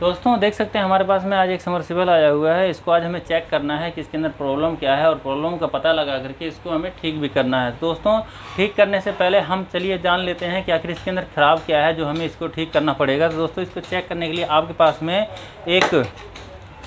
दोस्तों देख सकते हैं हमारे पास में आज एक समरसिबल आया हुआ है। इसको आज हमें चेक करना है कि इसके अंदर प्रॉब्लम क्या है और प्रॉब्लम का पता लगा करके इसको हमें ठीक भी करना है। दोस्तों ठीक करने से पहले हम चलिए जान लेते हैं कि आखिर इसके अंदर ख़राब क्या है जो हमें इसको ठीक करना पड़ेगा। तो दोस्तों इसको चेक करने के लिए आपके पास में एक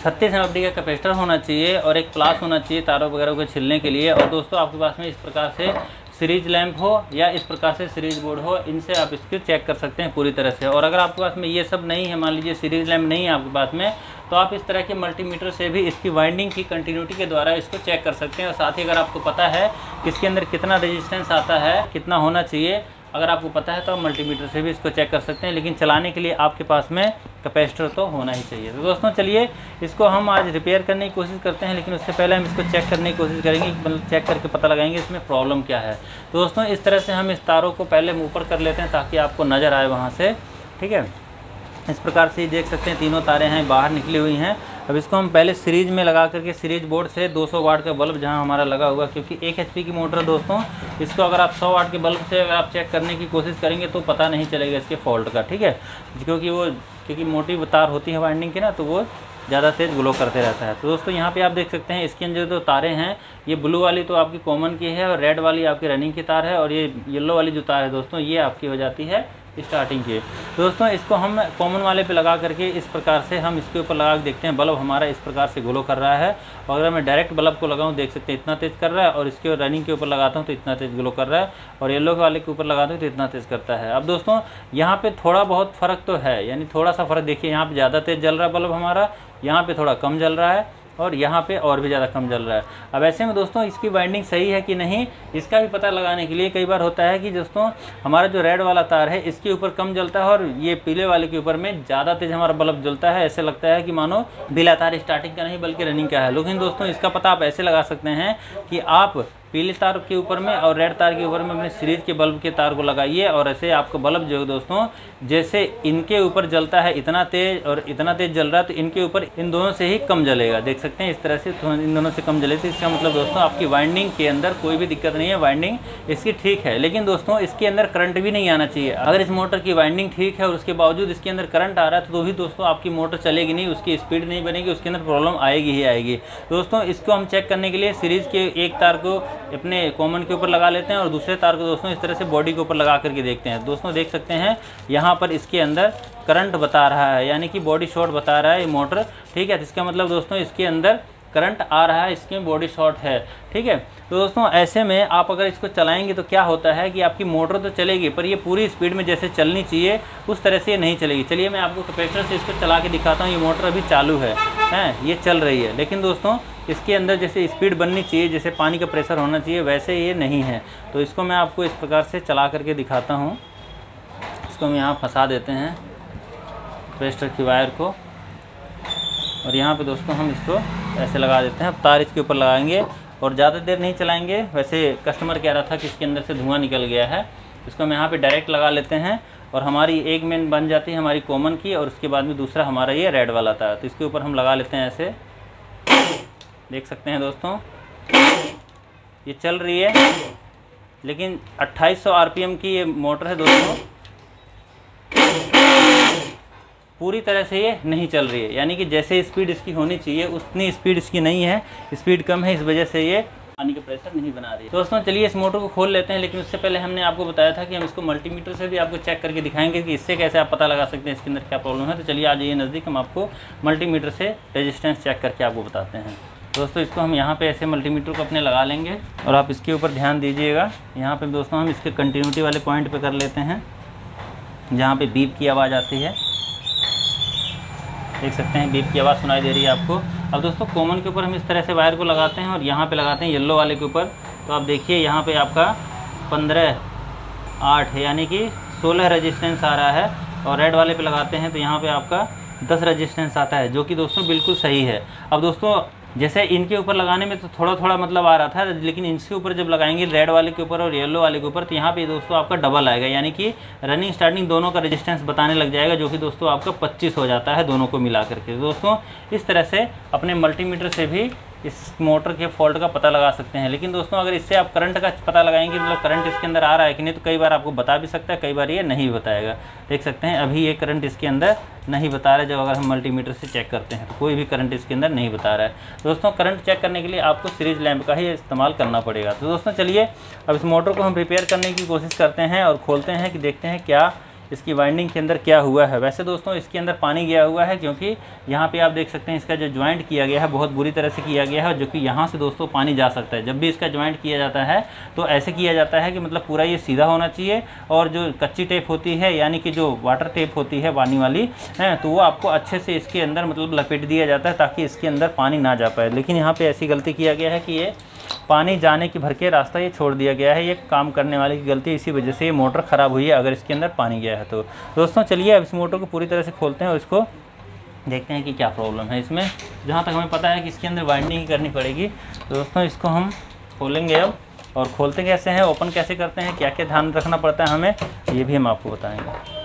36 एमएफडी का कैपेसिटर होना चाहिए और एक प्लास होना चाहिए तारों वगैरह को छिलने के लिए। और दोस्तों आपके पास में इस प्रकार से सीरीज लैंप हो या इस प्रकार से सीरीज बोर्ड हो, इनसे आप इसको चेक कर सकते हैं पूरी तरह से। और अगर आपके पास में ये सब नहीं है, मान लीजिए सीरीज लैंप नहीं है आपके पास में, तो आप इस तरह के मल्टीमीटर से भी इसकी वाइंडिंग की कंटिन्यूटी के द्वारा इसको चेक कर सकते हैं। और साथ ही अगर आपको पता है कि इसके अंदर कितना रेजिस्टेंस आता है, कितना होना चाहिए, अगर आपको पता है तो आप मल्टीमीटर से भी इसको चेक कर सकते हैं। लेकिन चलाने के लिए आपके पास में कैपेसिटर तो होना ही चाहिए। तो दोस्तों चलिए इसको हम आज रिपेयर करने की कोशिश करते हैं, लेकिन उससे पहले हम इसको चेक करने की कोशिश करेंगे, मतलब चेक करके पता लगाएंगे इसमें प्रॉब्लम क्या है। तो दोस्तों इस तरह से हम इस तारों को पहले ऊपर कर लेते हैं ताकि आपको नज़र आए वहाँ से, ठीक है। इस प्रकार से देख सकते हैं तीनों तारें हैं बाहर निकली हुई हैं। अब इसको हम पहले सीरीज में लगा करके सीरीज बोर्ड से 200 वाट का बल्ब जहां हमारा लगा हुआ, क्योंकि 1 HP की मोटर है दोस्तों, इसको अगर आप 100 वाट के बल्ब से अगर आप चेक करने की कोशिश करेंगे तो पता नहीं चलेगा इसके फॉल्ट का, ठीक है। क्योंकि मोटी तार होती है वाइंडिंग की ना, तो वो ज़्यादा तेज़ ग्लो करते रहता है। तो दोस्तों यहाँ पे आप देख सकते हैं इसके अंदर जो तारे हैं, ये ब्लू वाली तो आपकी कॉमन की है और रेड वाली आपकी रनिंग की तार है और ये येलो वाली जो तार है दोस्तों ये आपकी हो जाती है स्टार्टिंग की। तो दोस्तों इसको हम कॉमन वाले पे लगा करके इस प्रकार से हम इसके ऊपर लगा के देखते हैं, बल्ब हमारा इस प्रकार से ग्लो कर रहा है। और अगर मैं डायरेक्ट बल्ब को लगाऊँ देख सकते हैं इतना तेज़ कर रहा है, और इसके रनिंग के ऊपर लगाता हूँ तो इतना तेज़ ग्लो कर रहा है, और येलो वाले के ऊपर लगाता हूँ तो इतना तेज़ करता है। अब दोस्तों यहाँ पर थोड़ा बहुत फ़र्क तो है, यानी थोड़ा सा फ़र्क देखिए, यहाँ पर ज़्यादा तेज़ जल रहा है बल्ब हमारा, यहाँ पर थोड़ा कम जल रहा है और यहाँ पे और भी ज़्यादा कम जल रहा है। अब ऐसे में दोस्तों इसकी वाइंडिंग सही है कि नहीं, इसका भी पता लगाने के लिए कई बार होता है कि दोस्तों हमारा जो रेड वाला तार है इसके ऊपर कम जलता है और ये पीले वाले के ऊपर में ज़्यादा तेज़ हमारा बल्ब जलता है। ऐसे लगता है कि मानो बिला तार स्टार्टिंग का नहीं बल्कि रनिंग का है। लेकिन दोस्तों इसका पता आप ऐसे लगा सकते हैं कि आप पीले तार के ऊपर में और रेड तार के ऊपर में अपने सीरीज के बल्ब के तार को लगाइए, और ऐसे आपको बल्ब जो है दोस्तों जैसे इनके ऊपर जलता है इतना तेज़ और इतना तेज़ जल रहा है, तो इनके ऊपर इन दोनों से ही कम जलेगा। देख सकते हैं इस तरह से इन दोनों से कम जले, तो इसका मतलब दोस्तों आपकी वाइंडिंग के अंदर कोई भी दिक्कत नहीं है, वाइंडिंग इसकी ठीक है। लेकिन दोस्तों इसके अंदर करंट भी नहीं आना चाहिए। अगर इस मोटर की वाइंडिंग ठीक है और उसके बावजूद इसके अंदर करंट आ रहा है तो भी दोस्तों आपकी मोटर चलेगी नहीं, उसकी स्पीड नहीं बनेगी, उसके अंदर प्रॉब्लम आएगी ही आएगी। दोस्तों इसको हम चेक करने के लिए सीरीज के एक तार को अपने कॉमन के ऊपर लगा लेते हैं और दूसरे तार को दोस्तों इस तरह से बॉडी के ऊपर लगा करके देखते हैं। दोस्तों देख सकते हैं यहाँ पर इसके अंदर करंट बता रहा है, यानी कि बॉडी शॉर्ट बता रहा है ये मोटर, ठीक है। इसका मतलब दोस्तों इसके अंदर करंट आ रहा है, इसमें बॉडी शॉर्ट है, ठीक है। तो दोस्तों ऐसे में आप अगर इसको चलाएंगे तो क्या होता है कि आपकी मोटर तो चलेगी पर ये पूरी स्पीड में जैसे चलनी चाहिए उस तरह से ये नहीं चलेगी। चलिए मैं आपको कैपेसिटर से इसको चला के दिखाता हूँ। ये मोटर अभी चालू है, ये चल रही है, लेकिन दोस्तों इसके अंदर जैसे स्पीड बननी चाहिए, जैसे पानी का प्रेशर होना चाहिए, वैसे ये नहीं है। तो इसको मैं आपको इस प्रकार से चला करके दिखाता हूँ। इसको हम यहाँ फंसा देते हैं कैपेसिटर की वायर को, और यहाँ पे दोस्तों हम इसको ऐसे लगा देते हैं। अब तार इसके ऊपर लगाएंगे और ज़्यादा देर नहीं चलाएंगे। वैसे कस्टमर कह रहा था कि इसके अंदर से धुआं निकल गया है, इसको हम यहाँ पे डायरेक्ट लगा लेते हैं और हमारी एक मेन बन जाती है हमारी कॉमन की, और उसके बाद में दूसरा हमारा ये रेड वाला तार। तो इसके ऊपर हम लगा लेते हैं, ऐसे देख सकते हैं दोस्तों ये चल रही है, लेकिन 2800 RPM की ये मोटर है दोस्तों, पूरी तरह से ये नहीं चल रही है, यानी कि जैसे स्पीड इसकी होनी चाहिए उतनी स्पीड इसकी नहीं है, स्पीड कम है, इस वजह से ये पानी का प्रेशर नहीं बना रही है। दोस्तों चलिए इस मोटर को खोल लेते हैं, लेकिन उससे पहले हमने आपको बताया था कि हम इसको मल्टीमीटर से भी आपको चेक करके दिखाएंगे कि इससे कैसे आप पता लगा सकते हैं इसके अंदर क्या प्रॉब्लम है। तो चलिए आ जाइए नज़दीक, हम आपको मल्टीमीटर से रेजिस्टेंस चेक करके आपको बताते हैं। दोस्तों इसको हम यहाँ पे ऐसे मल्टीमीटर को अपने लगा लेंगे और आप इसके ऊपर ध्यान दीजिएगा। यहाँ पर दोस्तों हम इसके कंटिन्यूटी वाले पॉइंट पर कर लेते हैं जहाँ पर बीप की आवाज़ आती है, देख सकते हैं बीप की आवाज़ सुनाई दे रही है आपको। अब दोस्तों कॉमन के ऊपर हम इस तरह से वायर को लगाते हैं और यहाँ पे लगाते हैं येलो वाले के ऊपर, तो आप देखिए यहाँ पे आपका 15 8 यानी कि 16 रेजिस्टेंस आ रहा है, और रेड वाले पे लगाते हैं तो यहाँ पे आपका 10 रेजिस्टेंस आता है, जो कि दोस्तों बिल्कुल सही है। अब दोस्तों जैसे इनके ऊपर लगाने में तो थोड़ा थोड़ा मतलब आ रहा था, लेकिन इनके ऊपर जब लगाएंगे रेड वाले के ऊपर और येलो वाले के ऊपर तो यहाँ पे दोस्तों आपका डबल आएगा, यानी कि रनिंग स्टार्टिंग दोनों का रेजिस्टेंस बताने लग जाएगा, जो कि दोस्तों आपका 25 हो जाता है दोनों को मिला करके। दोस्तों इस तरह से अपने मल्टीमीटर से भी इस मोटर के फॉल्ट का पता लगा सकते हैं। लेकिन दोस्तों अगर इससे आप करंट का पता लगाएंगे मतलब करंट इसके अंदर आ रहा है कि नहीं, तो कई बार आपको बता भी सकता है, कई बार ये नहीं बताएगा। देख सकते हैं अभी ये करंट इसके अंदर नहीं बता रहा है, जब अगर हम मल्टीमीटर से चेक करते हैं तो कोई भी करंट इसके अंदर नहीं बता रहा है। दोस्तों करंट चेक करने के लिए आपको सीरीज लैंप का ही इस्तेमाल करना पड़ेगा। तो दोस्तों चलिए अब इस मोटर को हम रिपेयर करने की कोशिश करते हैं और खोलते हैं कि देखते हैं क्या इसकी वाइंडिंग के अंदर क्या हुआ है। वैसे दोस्तों इसके अंदर पानी गया हुआ है, क्योंकि यहाँ पे आप देख सकते हैं इसका जो ज्वाइंट किया गया है बहुत बुरी तरह से किया गया है, जो कि यहाँ से दोस्तों पानी जा सकता है। जब भी इसका ज्वाइंट किया जाता है तो ऐसे किया जाता है कि मतलब पूरा ये सीधा होना चाहिए, और जो कच्ची टेप होती है यानी कि जो वाटर टेप होती है पानी वाली है, तो वो आपको अच्छे से इसके अंदर मतलब लपेट दिया जाता है ताकि इसके अंदर पानी ना जा पाए। लेकिन यहाँ पर ऐसी गलती किया गया है कि ये पानी जाने की भर के रास्ता ये छोड़ दिया गया है, ये काम करने वाले की गलती, इसी वजह से ये मोटर ख़राब हुई है अगर इसके अंदर पानी गया है तो। दोस्तों चलिए अब इस मोटर को पूरी तरह से खोलते हैं और इसको देखते हैं कि क्या प्रॉब्लम है इसमें। जहाँ तक हमें पता है कि इसके अंदर वाइंडिंग करनी पड़ेगी। तो दोस्तों इसको हम खोलेंगे अब, और खोलते कैसे हैं, ओपन कैसे करते हैं, क्या क्या ध्यान रखना पड़ता है हमें, ये भी हम आपको बताएँगे।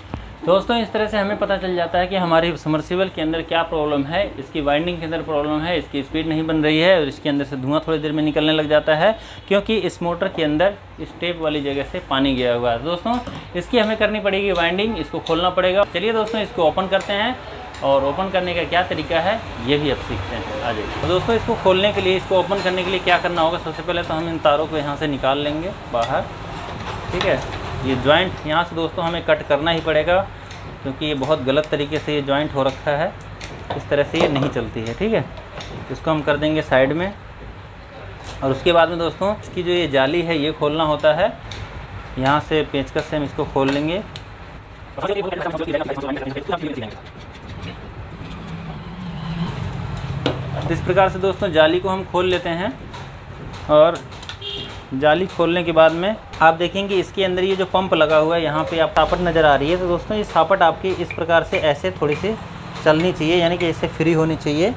दोस्तों इस तरह से हमें पता चल जाता है कि हमारी समर्सिबल के अंदर क्या प्रॉब्लम है। इसकी वाइंडिंग के अंदर प्रॉब्लम है, इसकी स्पीड नहीं बन रही है, और इसके अंदर से धुआं थोड़ी देर में निकलने लग जाता है, क्योंकि इस मोटर के अंदर इस टेप वाली जगह से पानी गया हुआ है। दोस्तों इसकी हमें करनी पड़ेगी वाइंडिंग, इसको खोलना पड़ेगा। चलिए दोस्तों इसको ओपन करते हैं, और ओपन करने का क्या तरीका है ये भी आप सीखते हैं। आ जाइए। तो दोस्तों इसको खोलने के लिए, इसको ओपन करने के लिए क्या करना होगा, सबसे पहले तो हम इन तारों को यहाँ से निकाल लेंगे बाहर, ठीक है। ये जॉइंट यहाँ से दोस्तों हमें कट करना ही पड़ेगा, क्योंकि ये बहुत गलत तरीके से ये जॉइंट हो रखा है, इस तरह से ये नहीं चलती है, ठीक है। इसको हम कर देंगे साइड में, और उसके बाद में दोस्तों इसकी जो ये जाली है ये खोलना होता है। यहाँ से पेचकस से हम इसको खोल लेंगे। इस प्रकार से दोस्तों जाली को हम खोल लेते हैं, और जाली खोलने के बाद में आप देखेंगे इसके अंदर ये जो पंप लगा हुआ है यहाँ पे आप सापट नज़र आ रही है। तो दोस्तों ये सापट आपकी इस प्रकार से ऐसे थोड़ी सी चलनी चाहिए, यानी कि इससे फ्री होनी चाहिए,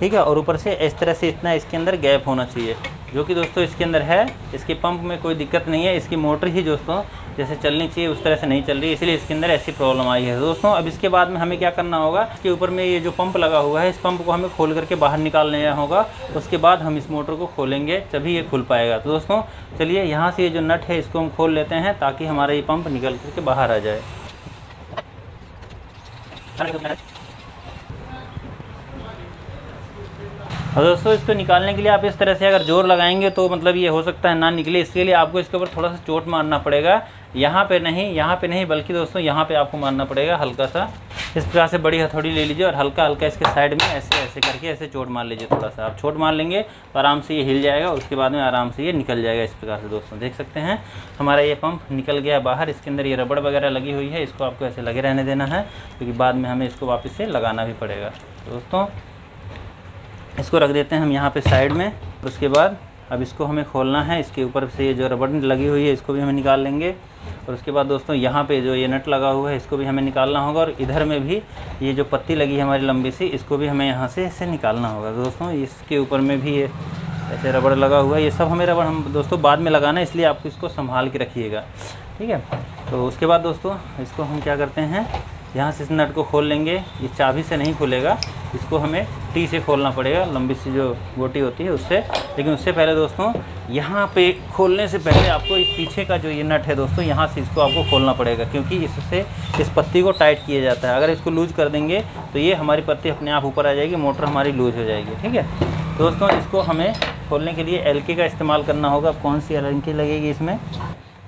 ठीक है। और ऊपर से इस तरह से इतना इसके अंदर गैप होना चाहिए, जो कि दोस्तों इसके अंदर है। इसके पंप में कोई दिक्कत नहीं है, इसकी मोटर ही दोस्तों जैसे चलनी चाहिए उस तरह से नहीं चल रही, इसलिए इसके अंदर ऐसी प्रॉब्लम आई है। दोस्तों अब इसके बाद में हमें क्या करना होगा, इसके ऊपर में ये जो पंप लगा हुआ है इस पंप को हमें खोल करके बाहर निकाल लेना होगा, उसके बाद हम इस मोटर को खोलेंगे तभी ये खुल पाएगा। तो दोस्तों चलिए यहाँ से ये जो नट है इसको हम खोल लेते हैं ताकि हमारा ये पंप निकल करके बाहर आ जाए। और दोस्तों इसको निकालने के लिए आप इस तरह से अगर जोर लगाएंगे तो मतलब ये हो सकता है ना निकले, इसके लिए आपको इसके ऊपर थोड़ा सा चोट मारना पड़ेगा। यहाँ पे नहीं बल्कि दोस्तों यहाँ पे आपको मारना पड़ेगा हल्का सा। इस प्रकार से बड़ी हथौड़ी ले लीजिए और हल्का हल्का इसके साइड में ऐसे ऐसे करके ऐसे चोट मार लीजिए। थोड़ा सा आप चोट मार लेंगे तो आराम से ये हिल जाएगा, और उसके बाद में आराम से ये निकल जाएगा। इस प्रकार से दोस्तों देख सकते हैं हमारा ये पंप निकल गया बाहर। इसके अंदर ये रबड़ वगैरह लगी हुई है, इसको आपको ऐसे लगे रहने देना है, क्योंकि बाद में हमें इसको वापस से लगाना भी पड़ेगा। दोस्तों इसको रख देते हैं हम यहाँ पे साइड में। उसके बाद अब इसको हमें खोलना है, इसके ऊपर से ये जो रबड़ लगी हुई है इसको भी हमें निकाल लेंगे। और उसके बाद दोस्तों यहाँ पे जो ये नट लगा हुआ है इसको भी हमें निकालना होगा, और इधर में भी ये जो पत्ती लगी है हमारी लंबी सी इसको भी हमें यहाँ से ऐसे निकालना होगा। दोस्तों इसके ऊपर में भी ये ऐसे रबड़ लगा हुआ है, ये सब हमें रबड़ हम दोस्तों बाद में लगाना है, इसलिए आपको इसको संभाल के रखिएगा, ठीक है। तो उसके बाद दोस्तों इसको हम क्या करते हैं, यहाँ से इस नट को खोल लेंगे। ये चाबी से नहीं खुलेगा, इसको हमें टी से खोलना पड़ेगा, लंबी सी जो गोटी होती है उससे। लेकिन उससे पहले दोस्तों यहाँ पे खोलने से पहले आपको इस पीछे का जो ये नट है दोस्तों यहाँ से इसको आपको खोलना पड़ेगा, क्योंकि इससे इस पत्ती को टाइट किया जाता है। अगर इसको लूज कर देंगे तो ये हमारी पत्ती अपने आप ऊपर आ जाएगी, मोटर हमारी लूज हो जाएगी, ठीक है। दोस्तों इसको हमें खोलने के लिए एल के का इस्तेमाल करना होगा। अब कौन सी एल के लगेगी इसमें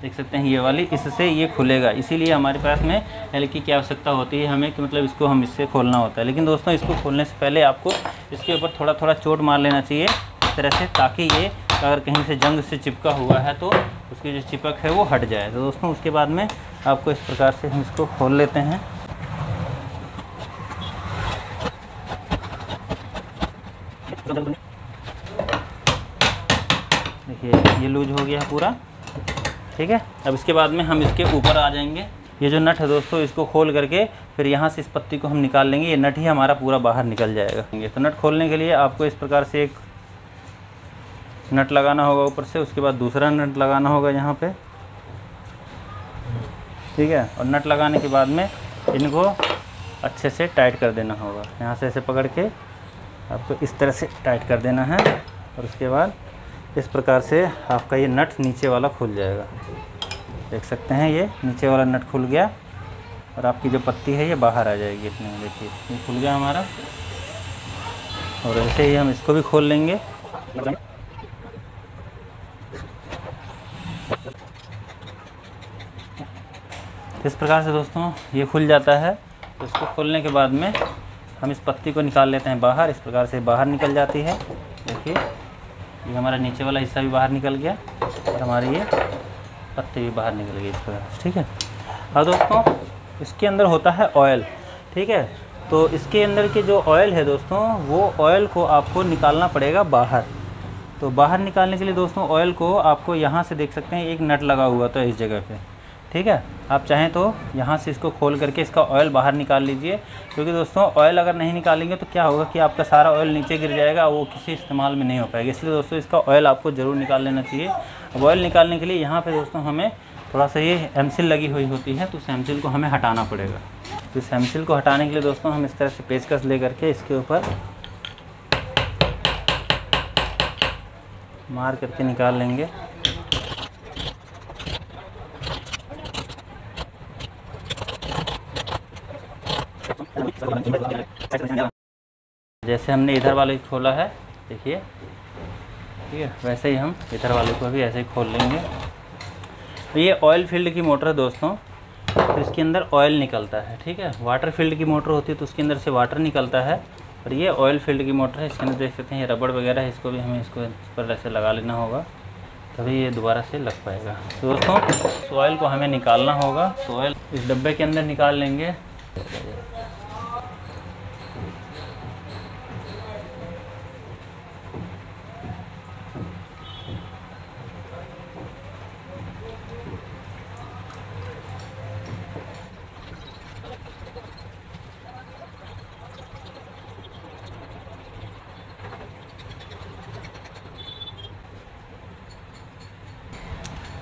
देख सकते हैं, ये वाली, इससे ये खुलेगा। इसीलिए हमारे पास में एल की क्या आवश्यकता होती है हमें, कि मतलब इसको हम इससे खोलना होता है। लेकिन दोस्तों इसको खोलने से पहले आपको इसके ऊपर थोड़ा थोड़ा चोट मार लेना चाहिए इस तरह से, ताकि ये अगर कहीं से जंग से चिपका हुआ है तो उसकी जो चिपक है वो हट जाए। तो दोस्तों उसके बाद में आपको इस प्रकार से हम इसको खोल लेते हैं। देखिए ये लूज हो गया पूरा, ठीक है। अब इसके बाद में हम इसके ऊपर आ जाएंगे। ये जो नट है दोस्तों इसको खोल करके फिर यहाँ से इस पत्ती को हम निकाल लेंगे, ये नट ही हमारा पूरा बाहर निकल जाएगा। तो नट खोलने के लिए आपको इस प्रकार से एक नट लगाना होगा ऊपर से, उसके बाद दूसरा नट लगाना होगा यहाँ पे, ठीक है। और नट लगाने के बाद में इनको अच्छे से टाइट कर देना होगा, यहाँ से ऐसे पकड़ के आपको इस तरह से टाइट कर देना है और उसके बाद इस प्रकार से आपका ये नट नीचे वाला खुल जाएगा। देख सकते हैं ये नीचे वाला नट खुल गया और आपकी जो पत्ती है ये बाहर आ जाएगी अपने। देखिए ये खुल गया हमारा और ऐसे ही हम इसको भी खोल लेंगे। इस प्रकार से दोस्तों ये खुल जाता है। तो इसको खोलने के बाद में हम इस पत्ती को निकाल लेते हैं बाहर। इस प्रकार से बाहर निकल जाती है। देखिए ये हमारा नीचे वाला हिस्सा भी बाहर निकल गया और हमारी ये पत्ती भी बाहर निकल गई इस प्रकार से। ठीक है। और दोस्तों इसके अंदर होता है ऑयल। ठीक है। तो इसके अंदर के जो ऑयल है दोस्तों वो ऑयल को आपको निकालना पड़ेगा बाहर। तो बाहर निकालने के लिए दोस्तों ऑयल को आपको यहाँ से देख सकते हैं एक नट लगा हुआ तो इस जगह पे। ठीक है। आप चाहें तो यहाँ से इसको खोल करके इसका ऑयल बाहर निकाल लीजिए, क्योंकि दोस्तों ऑयल अगर नहीं निकालेंगे तो क्या होगा कि आपका सारा ऑयल नीचे गिर जाएगा, वो किसी इस्तेमाल में नहीं हो पाएगा। इसलिए दोस्तों इसका ऑयल आपको ज़रूर निकाल लेना चाहिए। अब ऑयल निकालने के लिए यहाँ पर दोस्तों हमें थोड़ा सा ये हेमसिल लगी हुई होती है, तो उस हेमसिल को हमें हटाना पड़ेगा। तो इस हेमसिल को हटाने के लिए दोस्तों हम इस तरह से पेचकस ले करके इसके ऊपर मार करके निकाल लेंगे। जैसे हमने इधर वाले को खोला है देखिए, ठीक है, वैसे ही हम इधर वाले को भी ऐसे ही खोल लेंगे। तो ये ऑयल फील्ड की मोटर है दोस्तों, तो इसके अंदर ऑयल निकलता है। ठीक है। वाटर फील्ड की मोटर होती है तो उसके अंदर से वाटर निकलता है, और ये ऑयल फील्ड की मोटर है। इसके अंदर देख सकते हैं ये रबड़ वगैरह है, इसको भी हमें इसको इस पर ऐसे लगा लेना होगा तभी ये दोबारा से लग पाएगा। तो दोस्तों इस ऑयल को हमें निकालना होगा। तो ऑयल इस डब्बे के अंदर निकाल लेंगे।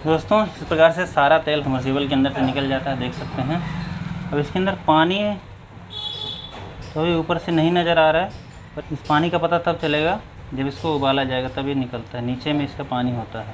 दोस्तों इस प्रकार से सारा तेल सबमर्सिबल के अंदर से निकल जाता है, देख सकते हैं। अब इसके अंदर पानी तो ऊपर से नहीं नज़र आ रहा है, पर इस पानी का पता तब चलेगा जब इसको उबाला जाएगा तभी निकलता है। नीचे में इसका पानी होता है।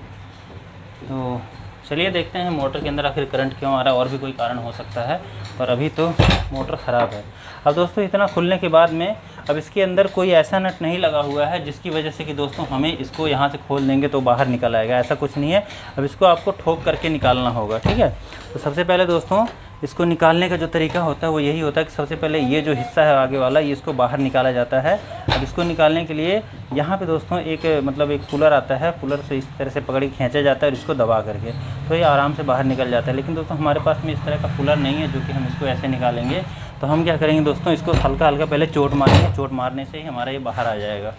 तो चलिए देखते हैं मोटर के अंदर आखिर करंट क्यों आ रहा है, और भी कोई कारण हो सकता है, पर अभी तो मोटर ख़राब है। अब दोस्तों इतना खुलने के बाद में अब इसके अंदर कोई ऐसा नट नहीं लगा हुआ है जिसकी वजह से कि दोस्तों हमें इसको यहाँ से खोल देंगे तो बाहर निकल आएगा, ऐसा कुछ नहीं है। अब इसको आपको ठोक करके निकालना होगा। ठीक है। तो सबसे पहले दोस्तों इसको निकालने का जो तरीका होता है वो यही होता है कि सबसे पहले ये जो हिस्सा है आगे वाला, ये इसको बाहर निकाला जाता है। अब इसको निकालने के लिए यहाँ पे दोस्तों एक मतलब एक पुलर आता है, पुलर से इस तरह से पकड़ के खींचा जाता है और इसको दबा करके तो ये आराम से बाहर निकल जाता है। लेकिन दोस्तों हमारे पास में इस तरह का पुलर नहीं है जो कि हम इसको ऐसे निकालेंगे। तो हम क्या करेंगे दोस्तों, इसको हल्का हल्का पहले चोट मारेंगे। चोट मारने से ही हमारा ये बाहर आ जाएगा।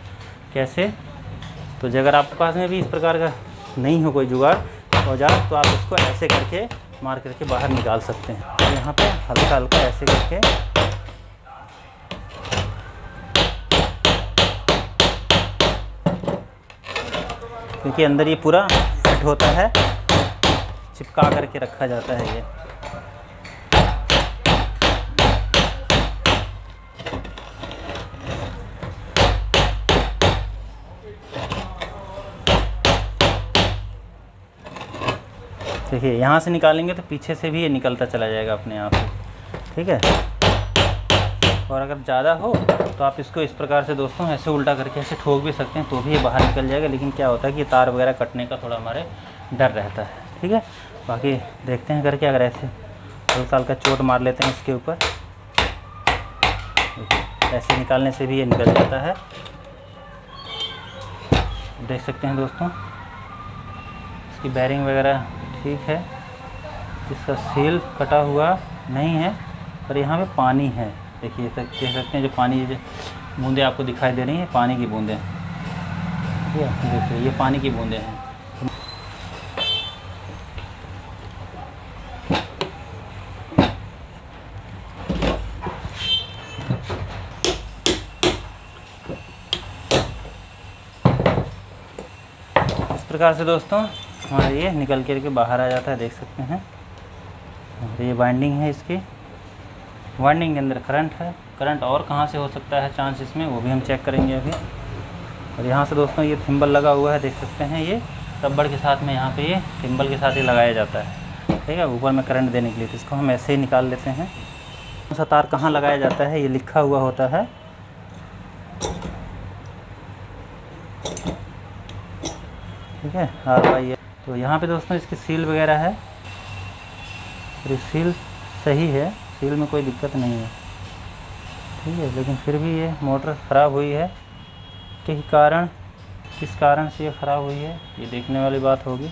कैसे? तो अगर आपके पास में भी इस प्रकार का नहीं हो कोई जुगाड़ औजार, तो आप इसको ऐसे करके मार करके बाहर निकाल सकते हैं। तो यहाँ पे हल्का हल्का ऐसे करके क्योंकि अंदर ये पूरा फिट होता है, चिपका करके रखा जाता है ये। देखिए यहाँ से निकालेंगे तो पीछे से भी ये निकलता चला जाएगा अपने आप से। ठीक है। और अगर ज़्यादा हो तो आप इसको इस प्रकार से दोस्तों ऐसे उल्टा करके ऐसे ठोक भी सकते हैं, तो भी ये बाहर निकल जाएगा। लेकिन क्या होता है कि तार वगैरह कटने का थोड़ा हमारे डर रहता है। ठीक है। बाकी देखते हैं करके, अगर ऐसे हल्का हल्का चोट मार लेते हैं इसके ऊपर, ऐसे निकालने से भी ये निकल जाता है, देख सकते हैं दोस्तों। इसकी बैरिंग वगैरह ठीक है, इसका सील कटा हुआ नहीं है, पर यहाँ पे पानी है। देखिए कह सकते हैं जो पानी बूंदें आपको दिखाई दे रही हैं, पानी की बूंदें। देखिए ये पानी की बूंदें हैं। इस प्रकार से दोस्तों हमारा ये निकल करके बाहर आ जाता है, देख सकते हैं। और ये बाइंडिंग है इसकी। वाइंडिंग के अंदर करंट है, करंट और कहाँ से हो सकता है चांस इसमें, वो भी हम चेक करेंगे अभी। और यहाँ से दोस्तों ये थिम्बल लगा हुआ है, देख सकते हैं ये रबड़ के साथ में, यहाँ पे ये थिम्बल के साथ ही लगाया जाता है, ठीक है, ऊपर में करंट देने के लिए। तो इसको हम ऐसे ही निकाल लेते हैं। कौन सा तार कहाँ लगाया जाता है ये लिखा हुआ होता है, ठीक है, आरवाई। तो यहाँ पे दोस्तों इसकी सील वगैरह है, तो सील सही है, सील में कोई दिक्कत नहीं है, ठीक है। लेकिन फिर भी ये मोटर ख़राब हुई है, के कारण किस कारण से ये ख़राब हुई है ये देखने वाली बात होगी।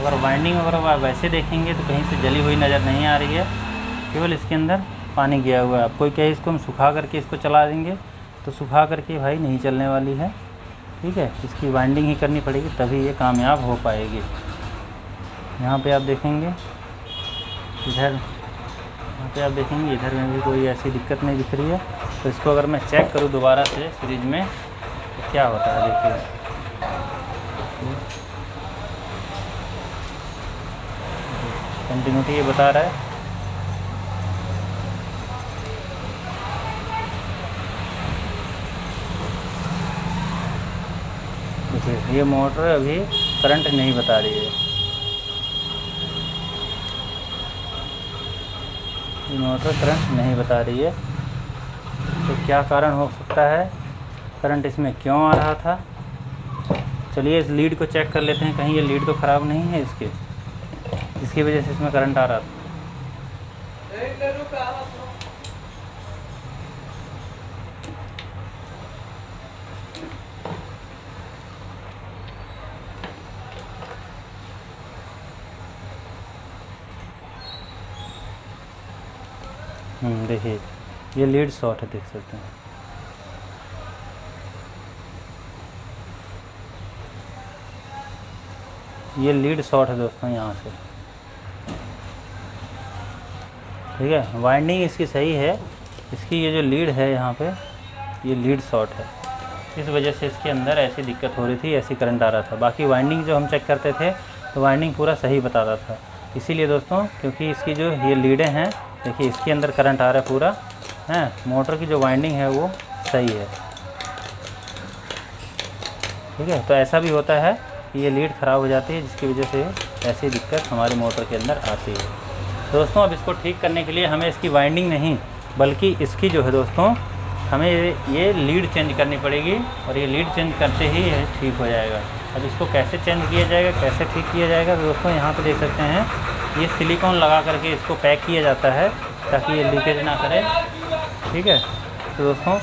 अगर वाइंडिंग वगैरह आप वैसे देखेंगे तो कहीं से जली हुई नज़र नहीं आ रही है, केवल इसके अंदर पानी गया हुआ है। आप कोई कहे इसको हम सुखा करके इसको चला देंगे, तो सुखा करके भाई नहीं चलने वाली है, ठीक है, इसकी वाइंडिंग ही करनी पड़ेगी तभी ये कामयाब हो पाएगी। यहाँ पे आप देखेंगे इधर, यहाँ पे आप देखेंगे इधर में भी कोई ऐसी दिक्कत नहीं दिख रही है। तो इसको अगर मैं चेक करूँ दोबारा से फ्रिज में तो क्या होता है, देखिए कंटिन्यूटी ये बता रहा है। ये मोटर अभी करंट नहीं बता रही है, ये मोटर करंट नहीं बता रही है, तो क्या कारण हो सकता है, करंट इसमें क्यों आ रहा था। चलिए इस लीड को चेक कर लेते हैं, कहीं ये लीड तो ख़राब नहीं है इसके, जिसकी वजह से इसमें करंट आ रहा था। देखिए ये लीड शॉर्ट है, देख सकते हैं, ये लीड शॉर्ट है दोस्तों यहाँ से, ठीक है। वाइंडिंग इसकी सही है, इसकी ये जो लीड है यहाँ पे, ये लीड शॉर्ट है, इस वजह से इसके अंदर ऐसी दिक्कत हो रही थी, ऐसी करंट आ रहा था। बाकी वाइंडिंग जो हम चेक करते थे तो वाइंडिंग पूरा सही बताता था, इसीलिए दोस्तों क्योंकि इसकी जो ये लीडें हैं, देखिए इसके अंदर करंट आ रहा है पूरा, हैं, मोटर की जो वाइंडिंग है वो सही है, ठीक है। तो ऐसा भी होता है कि ये लीड ख़राब हो जाती है, जिसकी वजह से ऐसी दिक्कत हमारे मोटर के अंदर आती है। दोस्तों अब इसको ठीक करने के लिए हमें इसकी वाइंडिंग नहीं बल्कि इसकी जो है दोस्तों हमें ये लीड चेंज करनी पड़ेगी, और ये लीड चेंज करते ही ये ठीक हो जाएगा। अब इसको कैसे चेंज किया जाएगा, कैसे ठीक किया जाएगा, तो दोस्तों यहाँ पर देख सकते हैं ये सिलिकॉन लगा करके इसको पैक किया जाता है ताकि ये लीकेज ना करे, ठीक है। तो दोस्तों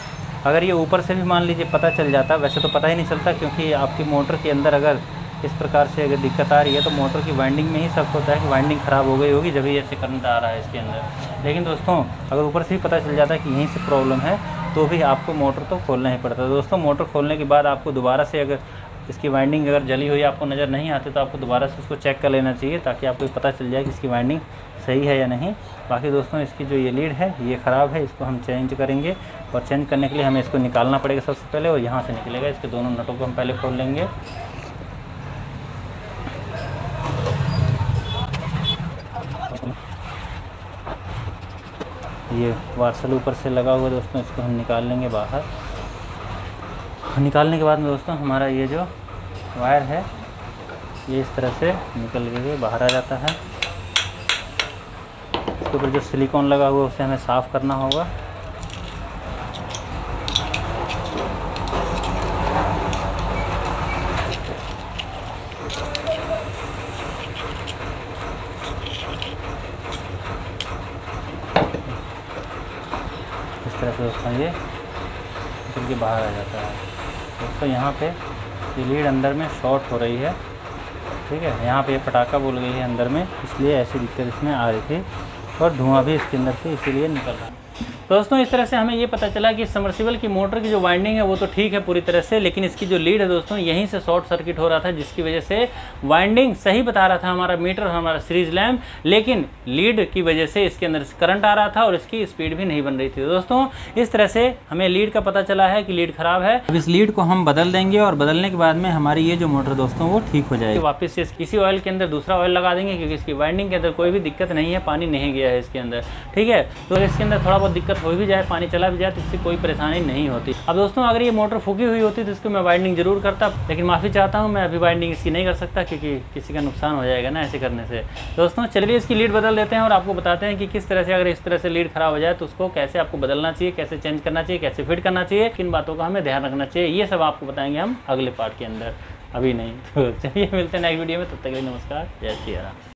अगर ये ऊपर से भी मान लीजिए पता चल जाता, वैसे तो पता ही नहीं चलता क्योंकि आपकी मोटर के अंदर अगर इस प्रकार से अगर दिक्कत आ रही है तो मोटर की वाइंडिंग में ही सब होता है कि वाइंडिंग ख़राब हो गई होगी जभी ऐसे करंट आ रहा है इसके अंदर। लेकिन दोस्तों अगर ऊपर से ही पता चल जाता है कि यहीं से प्रॉब्लम है तो भी आपको मोटर तो खोलना ही पड़ता है। दोस्तों मोटर खोलने के बाद आपको दोबारा से अगर इसकी वाइंडिंग अगर जली हुई आपको नज़र नहीं आती तो आपको दोबारा से उसको चेक कर लेना चाहिए ताकि आपको पता चल जाए कि इसकी वाइंडिंग सही है या नहीं। बाकी दोस्तों इसकी जो ये लीड है ये ख़राब है, इसको हम चेंज करेंगे, और चेंज करने के लिए हमें इसको निकालना पड़ेगा सबसे पहले, और यहाँ से निकलेगा। इसके दोनों नटों को हम पहले खोल लेंगे, ये वार्सल ऊपर से लगा हुआ दोस्तों, इसको हम निकाल लेंगे बाहर। निकालने के बाद में दोस्तों हमारा ये जो वायर है ये इस तरह से निकल के बाहर आ जाता है। इसके ऊपर जो सिलिकॉन लगा हुआ उसे हमें साफ़ करना होगा। इस तरह से दोस्तों ये निकल के बाहर आ जाता है। दोस्तों यहाँ पे ये लीड अंदर में शॉर्ट हो रही है, ठीक है, यहाँ पे ये पटाखा बोल गई है अंदर में, इसलिए ऐसी दिक्कत इसमें आ रही थी, और धुआं भी इसके अंदर से इसीलिए निकल रहा है। तो दोस्तों इस तरह से हमें ये पता चला कि सबमर्सिबल की मोटर की जो वाइंडिंग है वो तो ठीक है पूरी तरह से, लेकिन इसकी जो लीड है दोस्तों यहीं से शॉर्ट सर्किट हो रहा था, जिसकी वजह से वाइंडिंग सही बता रहा था हमारा मीटर, हमारा सीरीज लैम्प, लेकिन लीड की वजह से इसके अंदर करंट आ रहा था और इसकी स्पीड भी नहीं बन रही थी। दोस्तों इस तरह से हमें लीड का पता चला है कि लीड खराब है। अब इस लीड को हम बदल देंगे और बदलने के बाद में हमारी ये जो मोटर दोस्तों वो ठीक हो जाएगी। वापस से इसी ऑयल के अंदर दूसरा ऑयल लगा देंगे क्योंकि इसकी वाइंडिंग के अंदर कोई भी दिक्कत नहीं है, पानी नहीं गया है इसके अंदर, ठीक है। तो इसके अंदर थोड़ा बहुत दिक्कत हो भी जाए, पानी चला भी जाए, तो इससे कोई परेशानी नहीं होती। अब दोस्तों अगर ये मोटर फूकी हुई होती तो इसको मैं वाइंडिंग जरूर करता, लेकिन माफ़ी चाहता हूँ मैं अभी वाइंडिंग इसकी नहीं कर सकता क्योंकि किसी का नुकसान हो जाएगा ना ऐसे करने से। दोस्तों चलिए इसकी लीड बदल देते हैं और आपको बताते हैं कि किस तरह से अगर इस तरह से लीड खराब हो जाए तो उसको कैसे आपको बदलना चाहिए, कैसे चेंज करना चाहिए, कैसे फिट करना चाहिए, किन बातों का हमें ध्यान रखना चाहिए, ये सब आपको बताएंगे हम अगले पार्ट के अंदर, अभी नहीं। तो चलिए मिलते हैं नेक्स्ट वीडियो में, तब तक के लिए नमस्कार, जय श्री राम।